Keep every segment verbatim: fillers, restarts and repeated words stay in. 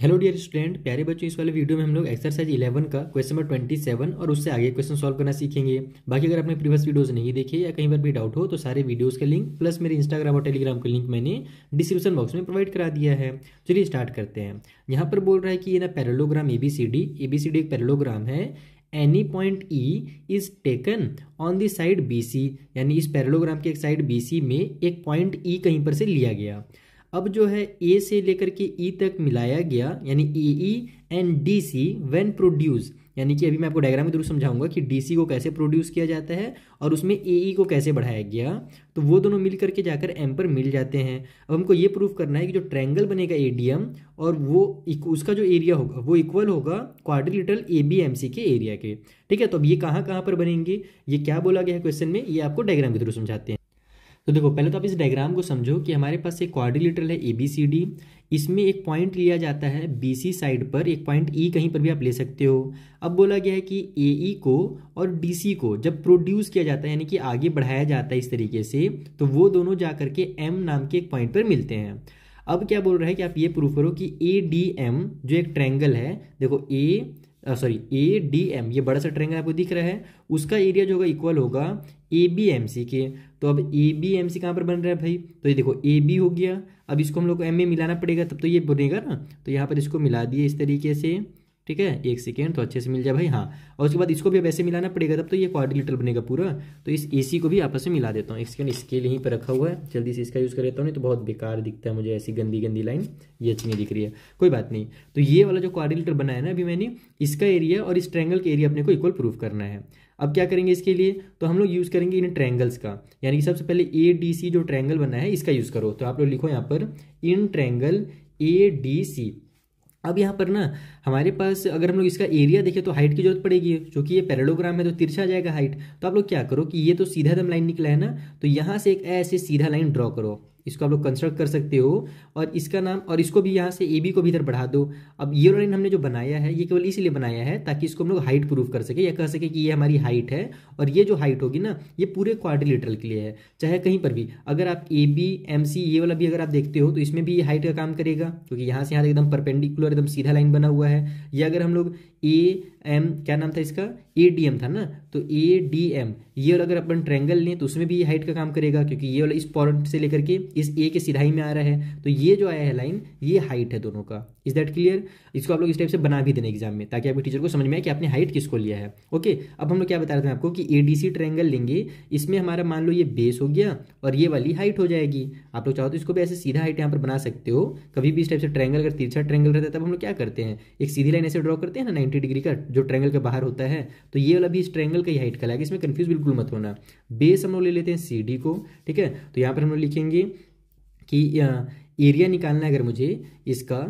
Hello dear student, प्यारे बच्चों, इस वाले वीडियो में हम लोग एक्सरसाइज इलेवन का क्वेश्चन नंबर ट्वेंटी सेवन और उससे आगे क्वेश्चन सॉल्व करना सीखेंगे। बाकी अगर आपने प्रीवियस वीडियोस नहीं देखे या कहीं पर भी डाउट हो तो सारे वीडियोस के लिंक प्लस मेरे इंस्टाग्राम और टेलीग्राम का लिंक मैंने डिस्क्रिप्शन बॉक्स में प्रोवाइड करा दिया है। चलिए स्टार्ट करते हैं। यहाँ पर बोल रहा है कि ये ना parallelogram A B C D A B C D एक पैरेललोग्राम है। Any point E is taken on the side B C, यानी इस पैरेललोग्राम के एक साइड बी सी में एक पॉइंट ई e कहीं पर से लिया गया। अब जो है ए से लेकर के ई e तक मिलाया गया, यानी A E and D C when produce, यानी कि अभी मैं आपको डायग्राम में जरूर समझाऊंगा कि डी सी को कैसे प्रोड्यूस किया जाता है और उसमें ए ई को कैसे बढ़ाया गया, तो वो दोनों मिल करके जाकर एम पर मिल जाते हैं। अब हमको ये प्रूफ करना है कि जो ट्रायंगल बनेगा ए डी एम और वो उसका जो एरिया होगा वो इक्वल होगा quadrilateral A B M C के एरिया के। ठीक है, तो अब ये कहाँ कहाँ पर बनेंगे, ये क्या बोला गया है क्वेश्चन में, ये आपको डायग्राम के थ्रू समझाते हैं। तो देखो, पहले तो आप इस डायग्राम को समझो कि हमारे पास एक क्वाड्रिलेटरल है ए बी सी डी, इसमें एक पॉइंट लिया जाता है बी सी साइड पर, एक पॉइंट ई e कहीं पर भी आप ले सकते हो। अब बोला गया है कि ए ई e को और डी सी को जब प्रोड्यूस किया जाता है, यानी कि आगे बढ़ाया जाता है इस तरीके से, तो वो दोनों जा करके एम नाम के एक पॉइंट पर मिलते हैं। अब क्या बोल रहा है कि आप ये प्रूफ करो कि ए डी एम जो एक ट्रायंगल है, देखो A sorry A D M, ये बड़ा सा ट्रायंगल आपको दिख रहा है, उसका एरिया जो होगा इक्वल होगा ए बी एम सी के। तो अब ए बी एम सी कहाँ पर बन रहा है भाई, तो ये देखो ए बी हो गया, अब इसको हम लोग को एम में मिलाना पड़ेगा तब तो ये बनेगा ना, तो यहाँ पर इसको मिला दिए इस तरीके से। ठीक है, एक सेकेंड, तो अच्छे से मिल जाए भाई, हाँ। और उसके बाद इसको भी वैसे मिलाना पड़ेगा तब तो ये क्वाड्रिलेटरल बनेगा पूरा। तो इस ए सी को भी आपस में मिला देता हूँ। एक सेकेंड, स्केल यहीं पर रखा हुआ है, जल्दी से इसका यूज़ कर लेता हूँ, नहीं तो बहुत बेकार दिखता है मुझे ऐसी गंदी गंदी लाइन, ये अच्छी नहीं दिख रही है, कोई बात नहीं। तो ये वाला जो क्वाड्रिलेटरल बनाया ना अभी मैंने, इसका एरिया और इस ट्रायंगल के एरिया अपने को इक्वल प्रूफ करना है। अब क्या करेंगे इसके लिए, तो हम लोग यूज़ करेंगे इन ट्रायंगल्स का, यानी कि सबसे पहले ए डी सी जो ट्रायंगल बना है इसका यूज़ करो। तो आप लोग लिखो यहाँ पर इन ट्रायंगल ए डी सी। अब यहाँ पर ना हमारे पास अगर हम लोग इसका एरिया देखें तो हाइट की जरूरत पड़ेगी, क्योंकि ये पैरेललोग्राम है तो तिरछा जाएगा हाइट। तो आप लोग क्या करो कि ये तो सीधा दम लाइन निकला है ना, तो यहाँ से एक ऐसे सीधा लाइन ड्रॉ करो, इसको आप लोग कंस्ट्रक्ट कर सकते हो, और इसका नाम, और इसको भी यहाँ से ए बी को भी इधर बढ़ा दो। अब ये लाइन हमने जो बनाया है ये केवल इसलिए बनाया है ताकि इसको हम लोग हाइट प्रूफ कर सके, या कह सके कि ये हमारी हाइट है, और ये जो हाइट होगी ना ये पूरे क्वाड्रिलेटरल के लिए है, चाहे कहीं पर भी। अगर आप ए बी एम सी ये वाला भी अगर आप देखते हो तो इसमें भी ये हाइट का काम करेगा, क्योंकि यहाँ से यहाँ एकदम परपेंडिकुलर एकदम सीधा लाइन बना हुआ है। या अगर हम लोग ए एम, क्या नाम था इसका, ए डी एम था ना, तो ए डी एम ये वाला अगर अपन ट्रायंगल लें तो उसमें भी ये हाइट का काम करेगा, क्योंकि ये वाला इस पॉइंट से लेकर के इस ए के सिधाई में आ रहा है, तो ये जो आया है लाइन ये हाइट है दोनों का। Is that clear? इसको आप लोग इस टाइप से बना भी देना एग्जाम में, ताकि आपके टीचर को समझ में आए कि आपने हाइट किसको लिया है। ओके, अब हम लोग क्या बता रहे थे आपको कि ए डी सी ट्रायंगल लेंगे, इसमें हमारा मान लो ये बेस हो गया और ये वाली हाइट हो जाएगी। आप लोग चाहो तो इसको भी ऐसे सीधा हाइट यहाँ पर बना सकते हो। कभी भी इस टाइप से ट्रायंगल, अगर तिरछा ट्रायंगल रहता है तब हम लोग क्या करते हैं, एक सीधी लाइन ऐसे ड्रॉ करते हैं ना नाइन्टी डिग्री का जो ट्रायंगल के बाहर होता है, तो ये वाला भी इस ट्रायंगल का ही हाइट कहलाएगा, इसमें कंफ्यूज बिल्कुल मत होना। बेस हम लोग ले लेते हैं सी डी को। ठीक है, तो यहाँ पर हम लोग लिखेंगे कि एरिया निकालना है, अगर मुझे इसका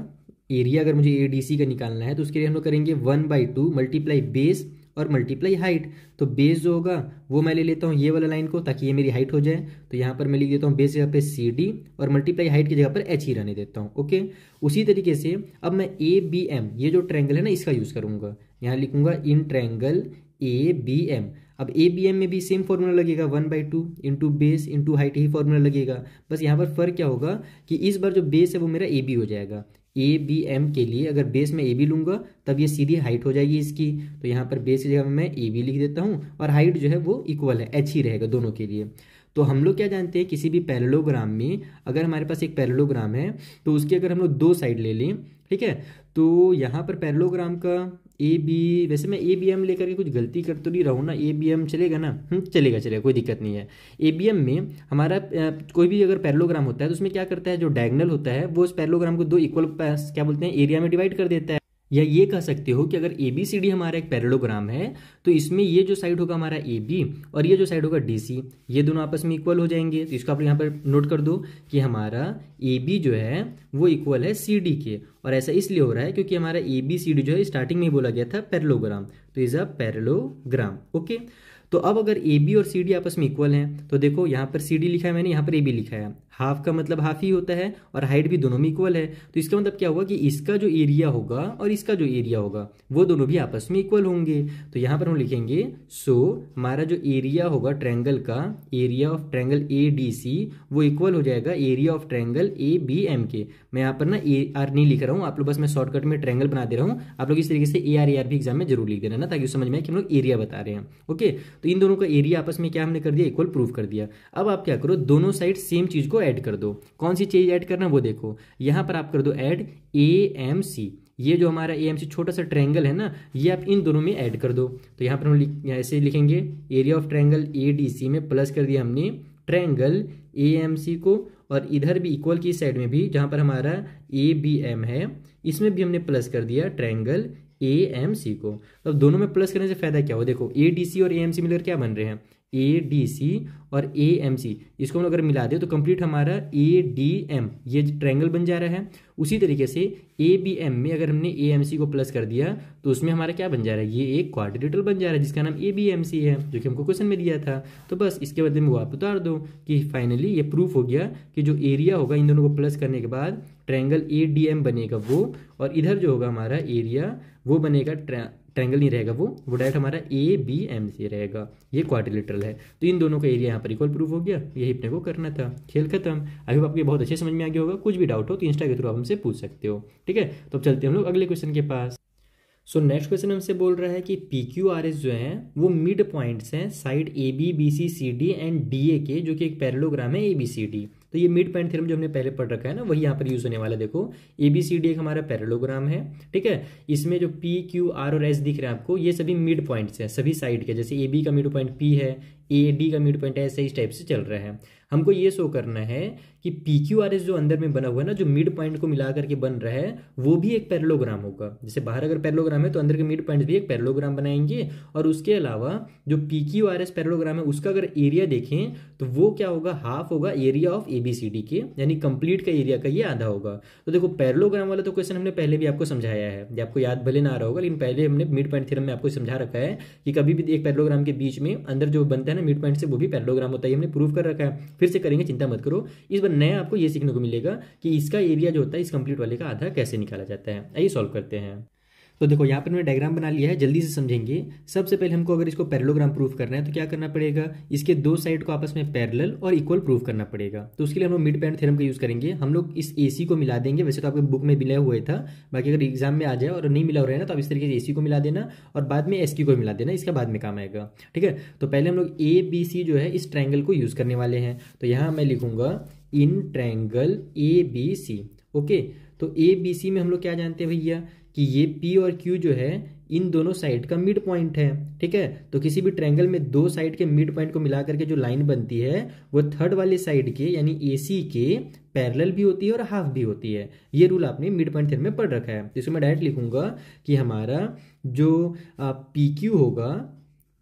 एरिया अगर मुझे ए डी सी का निकालना है तो उसके लिए हम लोग करेंगे one by two multiply base और मल्टीप्लाई हाइट। तो बेस जो होगा वो मैं ले लेता हूँ ये वाला लाइन को, ताकि ये मेरी हाइट हो जाए, तो यहाँ पर मैं लिख देता हूँ बेस जगह पे सी डी और मल्टीप्लाई हाइट की जगह पर एच ही रहने देता हूँ। ओके, उसी तरीके से अब मैं ए बी एम ये जो ट्रायंगल है ना इसका यूज़ करूँगा, यहाँ लिखूँगा in triangle A B M. अब ए बी एम में भी सेम फॉर्मूला लगेगा, one by two into base into height, यही फॉर्मूला लगेगा। बस यहाँ पर फर्क क्या होगा कि इस बार जो बेस है वो मेरा ए बी हो जाएगा। ए बी एम के लिए अगर बेस में ए बी लूँगा तब ये सीधी हाइट हो जाएगी इसकी, तो यहाँ पर बेस की जगह मैं ए बी लिख देता हूँ, और हाइट जो है वो इक्वल है, एच ही रहेगा दोनों के लिए। तो हम लोग क्या जानते हैं, किसी भी पैरेललोग्राम में अगर हमारे पास एक पैरेललोग्राम है तो उसकी अगर हम लोग दो साइड ले लें, ठीक है, तो यहाँ पर पैरेललोग्राम का ए बी, वैसे मैं ए बी एम लेकर के कुछ गलती कर तो नहीं रहा हूँ ना, ए बी एम चलेगा ना, चलेगा चलेगा, कोई दिक्कत नहीं है। ए बी एम में हमारा कोई भी अगर पैरेललोग्राम होता है तो उसमें क्या करता है, जो डायगोनल होता है वो उस पैरेललोग्राम को दो इक्वल क्या बोलते हैं एरिया में डिवाइड कर देता है। या ये कह सकते हो कि अगर ए बी सी डी हमारा एक पैरेललोग्राम है तो इसमें ये जो साइड होगा हमारा ए बी और ये जो साइड होगा डी सी, ये दोनों आपस में इक्वल हो जाएंगे। तो इसको आप यहाँ पर नोट कर दो कि हमारा ए बी जो है वो इक्वल है सी डी के, और ऐसा इसलिए हो रहा है क्योंकि हमारा ए बी सी डी जो है स्टार्टिंग में ही बोला गया था पैरेललोग्राम, तो इज अ पैरेललोग्राम। ओके, तो अब अगर ए बी और सी डी आपस में इक्वल हैं तो देखो यहाँ पर सी डी लिखा है मैंने, यहाँ पर ए बी लिखा है, हाफ का मतलब हाफ ही होता है और हाइट भी दोनों में इक्वल है, तो इसका मतलब क्या होगा कि इसका जो एरिया होगा और इसका जो एरिया होगा वो दोनों भी आपस में इक्वल होंगे। तो यहाँ पर हम लिखेंगे सो हमारा जो एरिया होगा ट्रायंगल का, area of triangle A D C वो इक्वल हो जाएगा area of triangle A B M के। मैं यहाँ पर ना ए आर नहीं लिख रहा हूँ, आप लोग बस मैं शॉर्टकट में ट्रायंगल बना दे रहा हूँ, आप लोग इस तरीके से ए आर ए आर भी एग्जाम में जरूर लिख देना ना, ताकि समझ में आए कि हम लोग एरिया बता रहे हैं। ओके, तो इन दोनों का एरिया आपस में क्या हमने कर दिया, इक्वल प्रूव कर दिया। अब आप क्या करो, दोनों साइड सेम चीज को ऐड कर दो। कौन सी चीज ऐड करना वो देखो, यहां पर आप कर दो ऐड ए एम सी। ये जो हमारा ए एम सी छोटा सा ट्रायंगल है ना, ये आप इन दोनों में ऐड कर दो। तो यहां पर हम लिख, ऐसे लिखेंगे area of triangle A D C में प्लस कर दिया हमने ट्रायंगल ए एम सी को, और इधर भी इक्वल की साइड में भी जहां पर हमारा ए बी एम है इसमें भी हमने प्लस कर दिया ट्रायंगल ए एम सी को। अब दोनों में प्लस करने से फायदा क्या हो, देखो ए डी सी और ए एम सी मिलकर क्या बन रहे हैं, ए डी सी और ए एम सी, इसको हम अगर मिला दें तो कंप्लीट हमारा ए डी एम ये ट्रायंगल बन जा रहा है। उसी तरीके से ए बी एम में अगर हमने ए एम सी को प्लस कर दिया तो उसमें हमारा क्या बन जा रहा है, ये एक क्वाड्रिलेटरल बन जा रहा है जिसका नाम ए बी एम सी है, जो कि हमको क्वेश्चन में दिया था। तो बस इसके बदले में वो आप उतार दो कि फाइनली ये प्रूफ हो गया कि जो एरिया होगा इन दोनों को प्लस करने के बाद ट्रायंगल ए डी एम बनेगा वो, और इधर जो होगा हमारा एरिया वो बनेगा ट्रा ट्रायंगल नहीं रहेगा वो वो डायरेक्ट हमारा ए बी एम सी रहेगा, ये क्वाड्रिलेटरल है। तो इन दोनों का एरिया यहाँ पर इक्वल प्रूफ हो गया, यही अपने को करना था। खेल खत्म। अभी आपके बहुत अच्छे समझ में आ गया होगा। कुछ भी डाउट हो तो इंस्टा के थ्रू आप हमसे पूछ सकते हो, ठीक है। तो अब चलते हैं हम लोग अगले क्वेश्चन के पास। सो नेक्स्ट क्वेश्चन हमसे बोल रहा है कि पी क्यू आर एस जो हैं वो मिड पॉइंट्स हैं side A B B C C D and D A के, जो कि एक पैरेललोग्राम है ए बी सी डी। तो ये मिड पॉइंट थ्योरम जो हमने पहले पढ़ रखा है ना, वही यहाँ पर यूज होने वाला है। देखो ए बी सी डी एक हमारा पैरेललोग्राम है, ठीक है। इसमें जो पी क्यू आर और एस दिख रहे हैं आपको, ये सभी मिड पॉइंट्स हैं सभी साइड के। जैसे ए बी का मिड पॉइंट पी है, ए डी का मिड पॉइंट एस है, इस टाइप से चल रहा है। हमको ये शो करना है कि पी क्यू आर एस जो अंदर में बना हुआ है ना, जो मिड पॉइंट को मिला करके बन रहा है, वो भी एक पैरेललोग्राम होगा। जैसे बाहर अगर पैरेललोग्राम है तो अंदर के मिड पॉइंट भी एक पैरेललोग्राम बनाएंगे। और उसके अलावा जो P Q R S parallelogram है उसका अगर एरिया देखें तो वो क्या होगा, हाफ होगा area of A B C D के, यानी कंप्लीट का एरिया का ये आधा होगा। तो देखो पैरेललोग्राम वाला तो क्वेश्चन हमने पहले भी आपको समझाया है, या आपको याद भले ना आ रहा होगा, लेकिन पहले हमने मिड पॉइंट थ्योरम में आपको समझा रखा है कि कभी भी एक पैरेललोग्राम के बीच में अंदर जो बनता है ना मिड पॉइंट से, वो भी पैरेललोग्राम होता है। हमने प्रूव कर रखा है, फिर से करेंगे, चिंता मत करो। इस बार नया आपको ये सीखने को मिलेगा कि इसका एरिया जो होता है इस कंप्लीट वाले का आधा कैसे निकाला जाता है। आइए सॉल्व करते हैं। तो देखो यहाँ पर मैंने डायग्राम बना लिया है, जल्दी से समझेंगे। सबसे पहले हमको अगर इसको पैरेललोग्राम प्रूफ करना है तो क्या करना पड़ेगा, इसके दो साइड को आपस में पैरेलल और इक्वल प्रूफ करना पड़ेगा। तो उसके लिए हम लोग मिड पॉइंट थ्योरम का यूज़ करेंगे। हम लोग इस एसी को मिला देंगे, वैसे तो आपके बुक में मिला हुआ था, बाकी अगर एग्जाम में आ जाए और नहीं मिला हो रहा है ना, तो आप इस तरीके से एसी को मिला देना और बाद में एसक्यू को मिला देना, इसका बाद में काम आएगा, ठीक है। तो पहले हम लोग ए बी सी जो है इस ट्रायंगल को यूज़ करने वाले हैं। तो यहाँ मैं लिखूंगा in triangle A B C. Okay, तो ए बी सी में हम लोग क्या जानते हैं भैया कि ये P और Q जो है इन दोनों साइड का मिड पॉइंट है, ठीक है। तो किसी भी ट्रायंगल में दो साइड के मिड पॉइंट को मिला करके जो लाइन बनती है वो थर्ड वाले साइड के यानी A C के पैरेलल भी होती है और हाफ भी होती है। ये रूल आपने मिड पॉइंट थ्योरम में पढ़ रखा है। तो इसमें मैं डायरेक्ट लिखूंगा कि हमारा जो P Q होगा,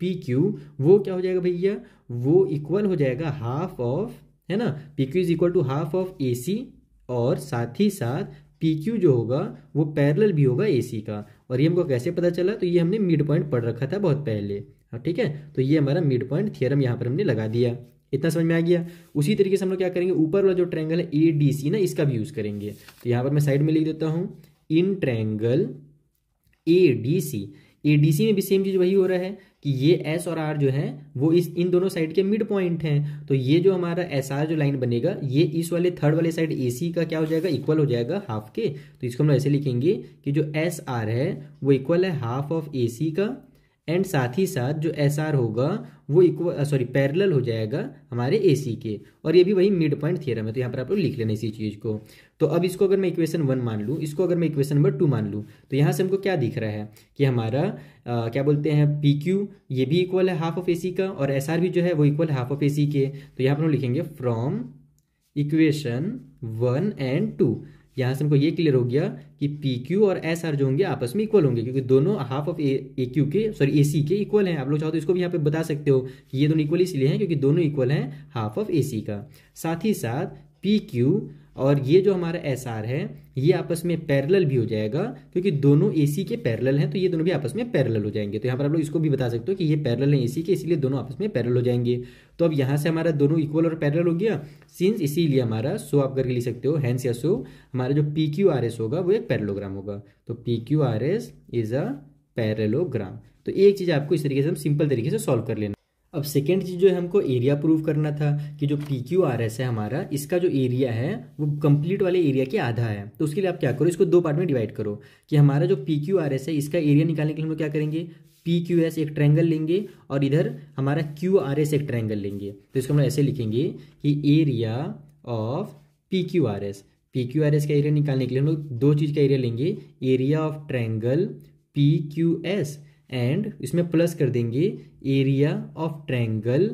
P Q वो क्या हो जाएगा भैया, वो इक्वल हो जाएगा हाफ ऑफ, है ना, P Q is equal to half of A C, और साथ ही साथ P Q जो होगा वो पैरेलल भी होगा A C का। और ये हमको कैसे पता चला, तो ये हमने मिड पॉइंट पढ़ रखा था बहुत पहले, ठीक है। तो ये हमारा मिड पॉइंट थ्योरम यहाँ पर हमने लगा दिया, इतना समझ में आ गया। उसी तरीके से हम लोग क्या करेंगे, ऊपर वाला जो ट्रायंगल है A D C ना, इसका भी यूज़ करेंगे। तो यहाँ पर मैं साइड में लिख देता हूँ in triangle A D C। A D C में भी सेम चीज़ वही हो रहा है कि ये S और R जो है वो इस इन दोनों साइड के मिड पॉइंट हैं। तो ये जो हमारा S R जो लाइन बनेगा ये इस वाले थर्ड वाले साइड A C का क्या हो जाएगा, इक्वल हो जाएगा हाफ के। तो इसको हम ऐसे लिखेंगे कि जो S R है वो इक्वल है हाफ ऑफ A C का, एंड साथ ही साथ जो S R होगा वो इक्वल सॉरी पैरेलल हो जाएगा हमारे A C के। और ये भी वही मिड पॉइंट थ्योरम है। तो यहाँ पर आप लोग लिख लेना इसी चीज़ को। तो अब इसको अगर मैं इक्वेशन वन मान लूँ, इसको अगर मैं इक्वेशन नंबर टू मान लूँ, तो यहाँ से हमको क्या दिख रहा है कि हमारा आ, क्या बोलते हैं P Q ये भी इक्वल है हाफ ऑफ A C का, और S R भी जो है वो equal half of A C के। तो यहाँ पर हम लिखेंगे from equation one and two. यहाँ से हमको ये क्लियर हो गया कि P Q और S R जो होंगे आपस में इक्वल होंगे, क्योंकि दोनों हाफ ऑफ A Q के सॉरी A C के इक्वल हैं। आप लोग चाहो तो इसको भी यहाँ पे बता सकते हो कि ये दोनों इक्वल इसलिए हैं क्योंकि दोनों इक्वल हैं हाफ ऑफ A C का। साथ ही साथ पी क्यू और ये जो हमारा एस आर है ये आपस में पैरेलल भी हो जाएगा क्योंकि दोनों ए सी के पैरेलल हैं, तो ये दोनों भी आपस में पैरेलल हो जाएंगे। तो यहाँ पर आप लोग इसको भी बता सकते हो कि ये पैरेलल हैं ए सी के, इसीलिए दोनों आपस में पैरेलल हो जाएंगे। तो अब यहाँ से हमारा दोनों इक्वल और पैरेलल हो गया, सिंस इसीलिए हमारा सो आप करके लिख सकते हो, हैंस या सो हमारा जो पी क्यू आर एस होगा वो एक पैरेलोग्राम होगा। तो P Q R S is a parallelogram. तो एक चीज़ आपको इस तरीके से हम सिंपल तरीके से सॉल्व कर लेना। अब सेकेंड चीज़ जो है हमको एरिया प्रूव करना था कि जो पी क्यू आर एस है हमारा, इसका जो एरिया है वो कंप्लीट वाले एरिया के आधा है। तो उसके लिए आप क्या करो, इसको दो पार्ट में डिवाइड करो कि हमारा जो पी क्यू आर एस है इसका एरिया निकालने के लिए हम क्या करेंगे, पी क्यू एस एक ट्रायंगल लेंगे और इधर हमारा क्यू आर एस एक ट्रायंगल लेंगे। तो इसको हम ऐसे लिखेंगे कि area of P Q R S. P Q R S का एरिया निकालने के लिए हम लोग दो चीज़ का एरिया लेंगे, area of triangle P Q S and इसमें प्लस कर देंगे area of triangle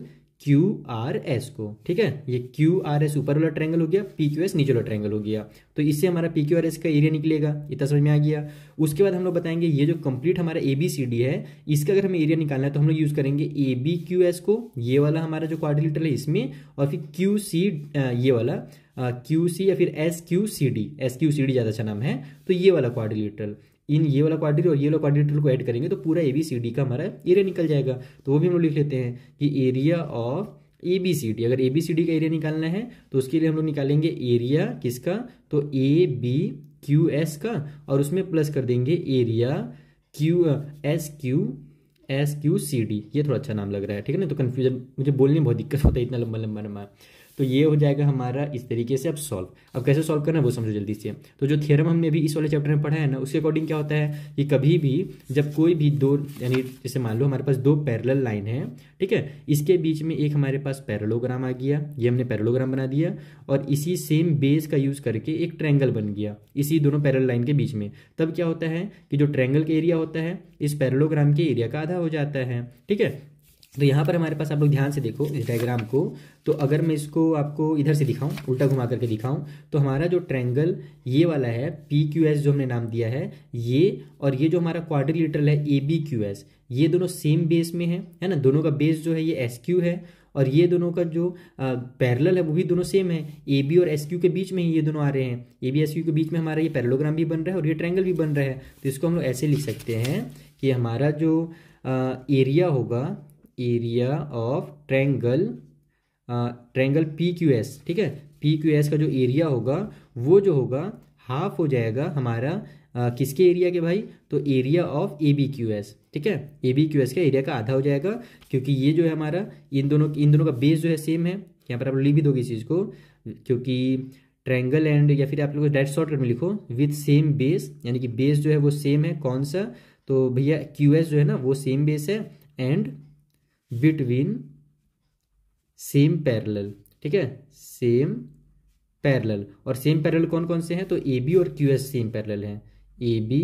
Q R S को। ठीक है, ये क्यू आर एस ऊपर वाला ट्रायंगल हो गया, पी क्यू एस नीचे वाला ट्रायंगल हो गया। तो इससे हमारा पी क्यू आर एस का एरिया निकलेगा, इतना समझ में आ गया। उसके बाद हम लोग बताएंगे ये जो कंप्लीट हमारा ए बी सी डी है इसका अगर हमें एरिया निकालना है तो हम लोग यूज़ करेंगे ए बी क्यू एस को, ये वाला हमारा जो क्वाड्रिलेटरल है इसमें, और फिर क्यू सी ये वाला क्यू सी या फिर S Q C D, S Q C D ज़्यादा अच्छा नाम है। तो ये वाला क्वाड्रिलेटरल इन ये वाला क्वाड्रिलेटरल और ये वाला क्वाड्रिलेटरल को ऐड करेंगे तो पूरा ए बी सी डी का हमारा एरिया निकल जाएगा। तो वो भी हम लोग लिख लेते हैं कि area of A B C D. अगर ए बी सी डी का एरिया निकालना है तो उसके लिए हम लोग निकालेंगे एरिया किसका, तो ए बी क्यू एस का, और उसमें प्लस कर देंगे area Q S Q S Q C D. ये थोड़ा अच्छा नाम लग रहा है, ठीक है ना, तो कन्फ्यूजन मुझे बोलने में बहुत दिक्कत होता है इतना लंबा लंबा नाम। तो ये हो जाएगा हमारा इस तरीके से अब सॉल्व। अब कैसे सॉल्व करना है वो समझो जल्दी से। तो जो थ्योरम हमने अभी इस वाले चैप्टर में पढ़ा है ना, उसके अकॉर्डिंग क्या होता है कि कभी भी जब कोई भी दो, यानी जैसे मान लो हमारे पास दो पैरेलल लाइन है, ठीक है, इसके बीच में एक हमारे पास पैरेलोग्राम आ गया, ये हमने पैरेलोग्राम बना दिया, और इसी सेम बेस का यूज़ करके एक ट्रायंगल बन गया इसी दोनों पैरेलल लाइन के बीच में। तब क्या होता है कि जो ट्रायंगल का एरिया होता है इस पैरेलोग्राम के एरिया का आधा हो जाता है। ठीक है, तो यहाँ पर हमारे पास आप लोग ध्यान से देखो इस डायग्राम को। तो अगर मैं इसको आपको इधर से दिखाऊं, उल्टा घुमा करके दिखाऊं, तो हमारा जो ट्रायंगल ये वाला है पी क्यू एस जो हमने नाम दिया है ये, और ये जो हमारा क्वाड्रिलेटरल है ए बी क्यू एस, ये दोनों सेम बेस में है, है ना। दोनों का बेस जो है ये एस क्यू है, और ये दोनों का जो पैरेलल है वो भी दोनों सेम है, ए बी और एस क्यू के बीच में ही ये दोनों आ रहे हैं। ए बी एस क्यू के बीच में हमारा ये पैरेलोग्राम भी बन रहा है और ये ट्रायंगल भी बन रहा है। तो इसको हम लोग ऐसे लिख सकते हैं कि हमारा जो एरिया होगा, area of triangle triangle P Q S, ठीक है, पी क्यू एस का जो एरिया होगा वो जो होगा हाफ हो जाएगा हमारा uh, किसके एरिया के भाई, तो area of A B Q S. ठीक है, ए बी क्यू एस का एरिया का आधा हो जाएगा क्योंकि ये जो है हमारा इन दोनों इन दोनों का बेस जो है सेम है। यहाँ पर आप लिख भी दोगे इस चीज़ को, क्योंकि ट्रायंगल एंड, या फिर आप लोग डायरेक्ट शॉर्टकट में लिखो विथ सेम बेस, यानी कि बेस जो है वो सेम है, कौन सा, तो भैया क्यू एस जो है ना वो सेम बेस है, एंड बिटवीन सेम पैरेलल, ठीक है, सेम पैरेलल, और सेम पैरेलल कौन कौन से हैं, तो ए बी और क्यू एस सेम पैरेलल हैं, A B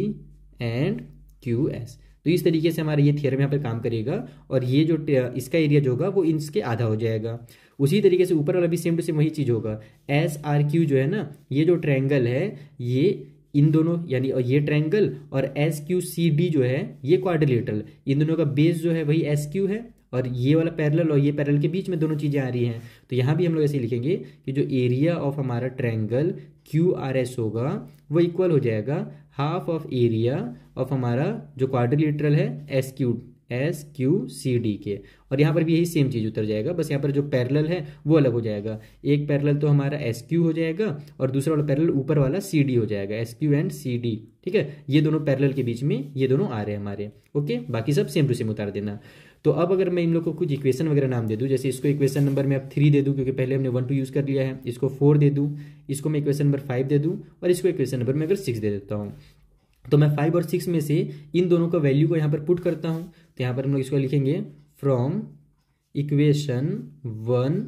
and Q S. तो इस तरीके से हमारा ये थ्योरम यहाँ पर काम करेगा और ये जो इसका एरिया जो होगा वो इसके आधा हो जाएगा। उसी तरीके से ऊपर वाला भी सेम टू सेम वही चीज़ होगा, एस आर क्यू जो है ना, ये जो ट्रायंगल है ये इन दोनों, यानी और ये ट्रायंगल और एस क्यू सी डी जो है ये क्वाड्रिलेटरल, इन दोनों का बेस जो है वही एस क्यू है, और ये वाला पैरेलल और ये पैरेलल के बीच में दोनों चीज़ें आ रही हैं। तो यहाँ भी हम लोग ऐसे लिखेंगे कि जो एरिया ऑफ हमारा ट्रायंगल क्यू आर एस होगा वो इक्वल हो जाएगा हाफ ऑफ एरिया ऑफ हमारा जो क्वाड्रिलेटरल है S Q S Q C D के, और यहाँ पर भी यही सेम चीज़ उतर जाएगा, बस यहाँ पर जो पैरेलल है वो अलग हो जाएगा। एक पैरेलल तो हमारा एस क्यू हो जाएगा और दूसरा वाला पैरेलल ऊपर वाला सी डी हो जाएगा, S Q and C D. ठीक है, ये दोनों पैरेलल के बीच में ये दोनों आ रहे हैं हमारे। ओके, बाकी सब सेम टू सेम उतार देना। तो अब अगर मैं इन लोग को कुछ इक्वेशन वगैरह नाम दे दूँ, जैसे इसको इक्वेशन नंबर में आप थ्री दे दूँ क्योंकि पहले हमने वन टू यूज़ कर लिया है, इसको फोर दे दूँ, इसको मैं इक्वेशन नंबर फाइव दे दूँ, और इसको इक्वेशन नंबर में अगर सिक्स दे देता हूँ। तो मैं फाइव और सिक्स में से इन दोनों का वैल्यू को यहाँ पर पुट करता हूँ। तो यहाँ पर हम लोग इसको लिखेंगे from equation one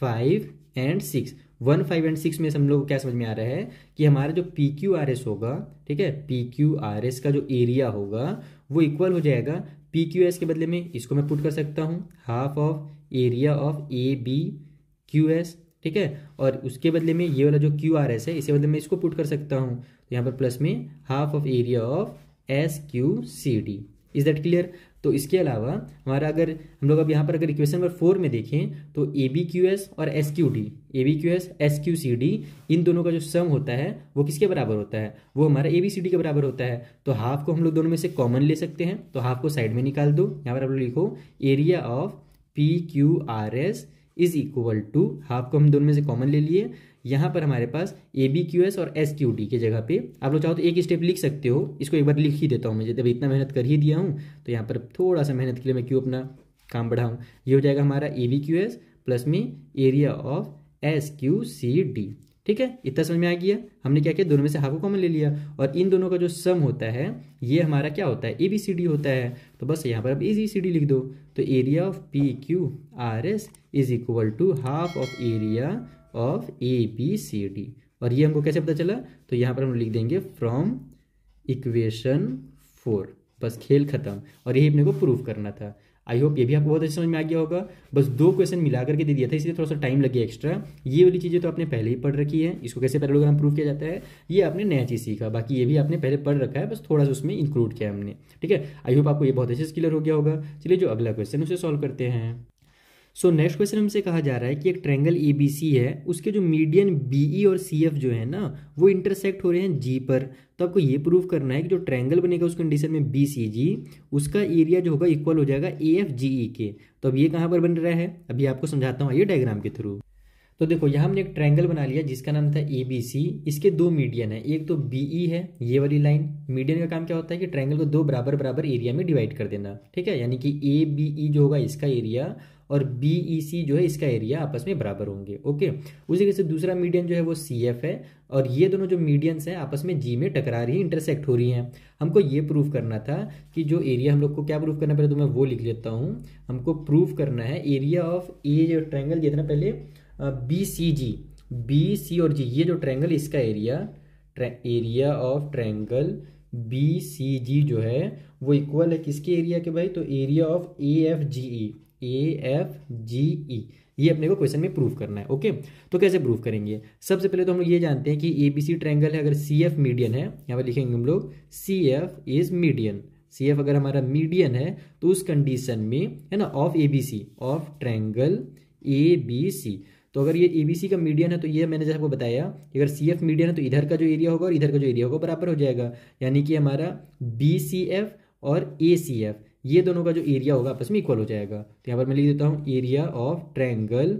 five and six. One five and six में हम लोग को क्या समझ में आ रहा है कि हमारा जो पी क्यू आर एस होगा, ठीक है, पी क्यू आर एस का जो एरिया होगा वो इक्वल हो जाएगा पी क्यू एस के बदले में इसको मैं पुट कर सकता हूँ half of area of A B Q S, ठीक है, और उसके बदले में ये वाला जो क्यू आर एस है इसके बदले में इसको पुट कर सकता हूँ। तो यहाँ पर प्लस में half of area of S Q C D. Is that clear? तो इसके अलावा हमारा अगर हम लोग अब यहाँ पर अगर इक्वेशन नंबर फोर में देखें तो ए बी क्यू एस और S Q D, A B Q S S Q C D, इन दोनों का जो सम होता है वो किसके बराबर होता है, वो हमारा ए बी सी डी के बराबर होता है। तो हाफ को हम लोग दोनों में से कॉमन ले सकते हैं, तो हाफ को साइड में निकाल दो। यहाँ पर आप लोग लिखो area of P Q R S is equal to, half को हम दोनों में से कॉमन ले लिए। यहाँ पर हमारे पास ए बी क्यू एस और एस क्यू डी के जगह पे आप लोग चाहो तो एक स्टेप लिख सकते हो, इसको एक बार लिख ही देता हूँ मैं, जब इतना मेहनत कर ही दिया हूँ तो यहाँ पर थोड़ा सा मेहनत के लिए मैं क्यों अपना काम बढ़ाऊँ। ये हो जाएगा हमारा A B Q S plus में area of S Q C D. ठीक है, इतना समझ में आ गया। हमने क्या किया, दोनों में से हाफ को कॉमन ले लिया और इन दोनों का जो सम होता है ये हमारा क्या होता है, ए बी सी डी होता है। तो बस यहाँ पर अब ए बी सी डी लिख दो। तो area of P Q R S is equal to half of area of A B C D. और ये हमको कैसे पता चला, तो यहाँ पर हम लिख देंगे फ्रॉम इक्वेशन फोर। बस खेल खत्म, और यही अपने को प्रूव करना था। आई होप ये भी आपको बहुत अच्छे समझ में आ गया होगा। बस दो क्वेश्चन मिला करके दे दिया था, इसलिए थोड़ा सा टाइम लगे एक्स्ट्रा। ये वाली चीज़ें तो आपने पहले ही पढ़ रखी है, इसको कैसे पैरेललोग्राम प्रूव किया जाता है ये आपने नया चीज़ सीखा, बाकी ये भी आपने पहले पढ़ रखा है, बस थोड़ा सा उसमें इंक्लूड किया हमने। ठीक है, आई होप आपको ये बहुत अच्छे से क्लियर हो गया होगा। चलिए जो अगला क्वेश्चन उसे सॉल्व करते हैं। सो नेक्स्ट क्वेश्चन हमसे कहा जा रहा है कि एक ट्रायंगल एबीसी है, उसके जो मीडियन बीई और सीएफ जो है ना वो इंटरसेक्ट हो रहे हैं जी पर। तो आपको ये प्रूव करना है कि जो ट्रायंगल बनेगा उस कंडीशन में बीसीजी, उसका एरिया जो होगा इक्वल हो जाएगा एएफजीई के। तो अब ये कहाँ पर बन रहा है अभी आपको समझाता हूँ, ये डायग्राम के थ्रू। तो देखो यहाँ हमने एक ट्रायंगल बना लिया जिसका नाम था एबीसी। इसके दो मीडियन है, एक तो बीई है ये वाली लाइन। मीडियन का काम क्या होता है कि ट्रायंगल को दो बराबर बराबर एरिया में डिवाइड कर देना। ठीक है, यानी कि एबीई जो होगा इसका एरिया और बीईसी जो है इसका एरिया आपस में बराबर होंगे। ओके, उसी तरीके से दूसरा मीडियन जो है वो सीएफ है, और ये दोनों जो मीडियंस हैं आपस में जी में टकरा रही है, इंटरसेक्ट हो रही हैं। हमको ये प्रूव करना था कि जो एरिया हम लोग को क्या प्रूव करना, पहले तो मैं वो लिख लेता हूँ। हमको प्रूव करना है एरिया ऑफ ए जो ट्रायंगल दिया था ना पहले बी सी जी, बी सी और जी, ये जो ट्रायंगल इसका area, area of triangle B C G जो है वो इक्वल है किसके एरिया के भाई, तो area of A F G E, A F G E. ये अपने को क्वेश्चन में प्रूव करना है। ओके, तो कैसे प्रूव करेंगे, सबसे पहले तो हम लोग ये जानते हैं कि ए बी सी ट्रायंगल है, अगर सी एफ मीडियन है, यहाँ पर लिखेंगे हम लोग C F is median, C F अगर हमारा मीडियन है तो उस कंडीशन में है ना of A B C, of triangle A B C. तो अगर ये ए बी सी का मीडियन है तो ये मैंने जैसे आपको बताया, अगर सी एफ मीडियन है तो इधर का जो एरिया होगा और इधर का जो एरिया होगा बराबर हो जाएगा, यानी कि हमारा बी सी एफ और ए सी एफ ये दोनों का जो एरिया होगा आपस में इक्वल हो जाएगा। तो यहाँ पर मैं लिख देता हूँ area of triangle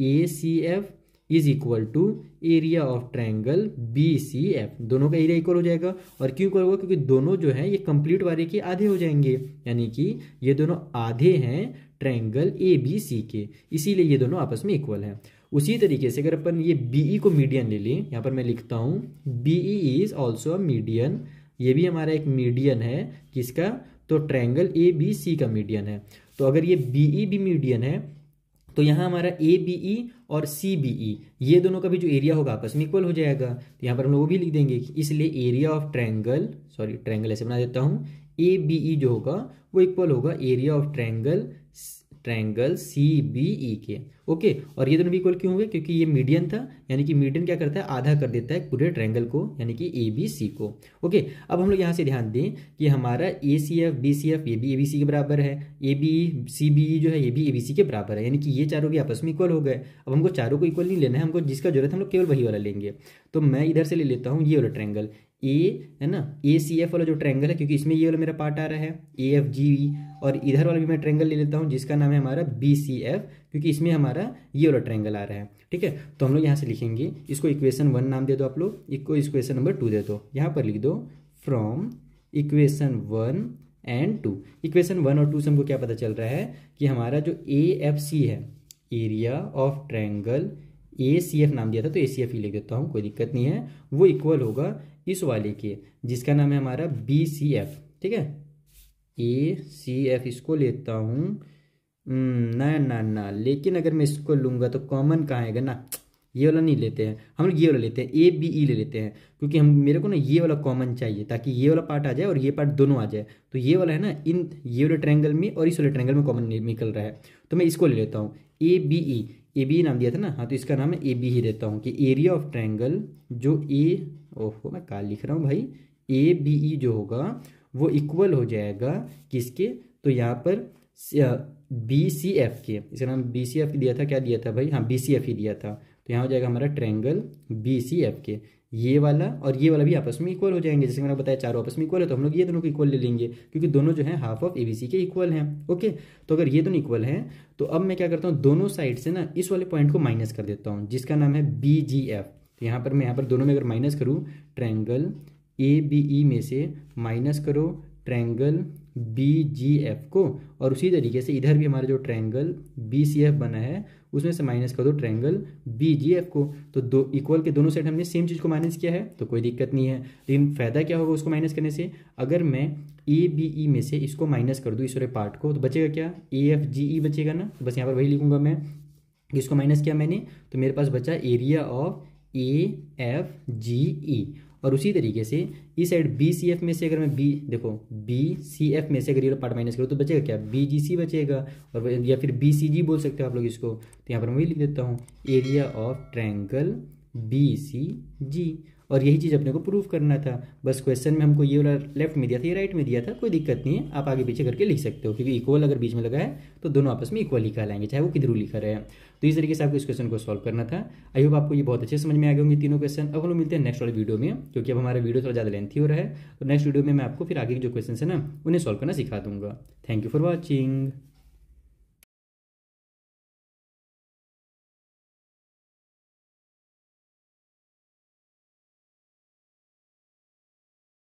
A C F is equal to area of triangle B C F. दोनों का एरिया इक्वल हो जाएगा, और क्यों इक्वल होगा, क्योंकि दोनों जो हैं ये कंप्लीट वाले के आधे हो जाएंगे, यानी कि ये दोनों आधे हैं ट्रायंगल ए बी सी के, इसीलिए ये दोनों आपस में इक्वल हैं। उसी तरीके से अगर अपन ये बीई को मीडियन ले लें, यहाँ पर मैं लिखता हूँ B E is also a median, ये भी हमारा एक मीडियन है किसका, तो ट्रायंगल ए बी सी का मीडियन है। तो अगर ये बीई भी मीडियन है तो यहाँ हमारा ए बीई और सी बीई ये दोनों का भी जो एरिया होगा आपस में इक्वल हो जाएगा। तो यहाँ पर हम लोग वो भी लिख देंगे कि इसलिए area of triangle, sorry triangle ऐसे बना देता हूँ, ए बीई जो होगा वो इक्वल होगा area of triangle triangle C B E के। ओके, और ये दोनों भी इक्वल क्यों होंगे, क्योंकि ये मीडियन था, यानी कि मीडियन क्या करता है आधा कर देता है पूरे ट्रायंगल को, यानी कि ए बी सी को। ओके, अब हम लोग यहाँ से ध्यान दें कि हमारा A C F, B C F ये भी ए बी सी के बराबर है, ए बी सी बी ई जो है ये भी ए बी सी के बराबर है, यानी कि ये चारों भी आपस में इक्वल हो गए। अब हमको चारों को इक्वल नहीं लेना है, हमको जिसका जरूरत है हम लोग केवल वही वाला लेंगे। तो मैं इधर से ले लेता हूँ ये वाला ट्रायंगल ए है ना, ए सी एफ वाला जो ट्रायंगल है, क्योंकि इसमें ये वाला मेरा पार्ट आ रहा है ए एफ जी ई, और इधर वाला भी मैं ट्रायंगल ले लेता हूँ जिसका नाम है हमारा बी सी एफ, क्योंकि इसमें हमारा ये वाला ट्रायंगल आ रहा है। ठीक है, तो हम लोग यहाँ से लिखेंगे, इसको इक्वेशन वन नाम दे दो आप लोग, इसको इक्वेशन नंबर टू दे दो। यहाँ पर लिख दो from equation one and two. Equation one और टू से हमको क्या पता चल रहा है कि हमारा जो ए एफ सी है, area of triangle A C F नाम दिया था तो ए सी एफ ही लिख देता हूँ, कोई दिक्कत नहीं है, वो इक्वल होगा इस वाले के जिसका नाम है हमारा बी सी एफ। ठीक है, ए सी एफ इसको लेता हूँ ना ना ना, लेकिन अगर मैं इसको लूँगा तो कॉमन कहाँ आएगा ना, ये वाला नहीं लेते हैं हम लोग, ये वाला लेते हैं ए बी ई ले लेते हैं, क्योंकि हम मेरे को ना ये वाला कॉमन चाहिए ताकि ये वाला पार्ट आ जाए और ये पार्ट दोनों आ जाए। तो ये वाला है ना इन ये वाले ट्रायंगल में और इस वाले ट्रायंगल में कॉमन निकल रहा है, तो मैं इसको ले लेता हूँ A B E, A B नाम दिया था ना, हाँ तो इसका नाम मैं ए बी ही देता हूँ, कि एरिया ऑफ ट्रायंगल जो ए, ओहो मैं काल लिख रहा हूँ भाई, ए बी ई जो होगा वो इक्वल हो जाएगा किसके, तो यहाँ पर बी सी एफ के, इसका नाम बी सी एफ दिया था, क्या दिया था भाई, हाँ बी सी एफ ही दिया था। तो यहाँ हो जाएगा हमारा ट्रायंगल बी सी एफ के, ये वाला और ये वाला भी आपस में इक्वल हो जाएंगे, जैसे मैंने बताया चारों आपस में इक्वल है तो हम लोग ये दोनों को इक्वल ले लेंगे क्योंकि दोनों जो है half of A B C के इक्वल हैं। ओके, तो अगर ये दोनों इक्वल हैं तो अब मैं क्या करता हूँ दोनों साइड से ना इस वाले पॉइंट को माइनस कर देता हूँ जिसका नाम है बी जी एफ। तो यहाँ पर मैं यहाँ पर दोनों में अगर माइनस करूँ, ट्रायंगल ए बी ई में से माइनस करो ट्रायंगल बी जी एफ को, और उसी तरीके से इधर भी हमारा जो ट्रायंगल बी सी एफ बना है उसमें से माइनस कर दो ट्रायंगल बी जी एफ को। तो दो इक्वल के दोनों साइड हमने सेम चीज़ को माइनस किया है तो कोई दिक्कत नहीं है, लेकिन फ़ायदा क्या होगा उसको माइनस करने से, अगर मैं ए बी ई में से इसको माइनस कर दूँ इस वाले पार्ट को तो बचेगा क्या, ए एफ जी ई बचेगा ना, तो बस यहाँ पर वही लिखूंगा मैं, इसको माइनस किया मैंने तो मेरे पास बचा area of A F G E. और उसी तरीके से इस साइड बी सी एफ में से अगर मैं बी देखो बी सी एफ में से अगर ये पार्ट माइनस करूँ तो बचेगा क्या, बी जी सी बचेगा, और या फिर बी सी जी बोल सकते हो आप लोग इसको। तो यहाँ पर मैं भी लिख देता हूँ area of triangle B C G, और यही चीज़ अपने को प्रूफ करना था। बस क्वेश्चन में हमको ये वाला लेफ्ट में दिया था, ये राइट में दिया था, कोई दिक्कत नहीं है, आप आगे पीछे करके लिख सकते हो क्योंकि इक्वल अगर बीच में लगा है तो दोनों आपस में इक्वल लिखा लाएंगे चाहे वो किधर लिखा रहे। तो इस तरीके से आपको इस क्वेश्चन को सॉल्व करना था। आई होप आपको ये बहुत अच्छे समझ में आ गए होंगे तीनों क्वेश्चन। अब हम लोग मिलते हैं नेक्स्ट वाले वीडियो में, क्योंकि अब हमारा वीडियो थोड़ा ज़्यादा लेंथी हो रहा है, तो नेक्स्ट वीडियो में मैं आपको फिर आगे के जो क्वेश्चन है ना उन्हें सॉल्व करना सिखा दूंगा। Thank you for watching.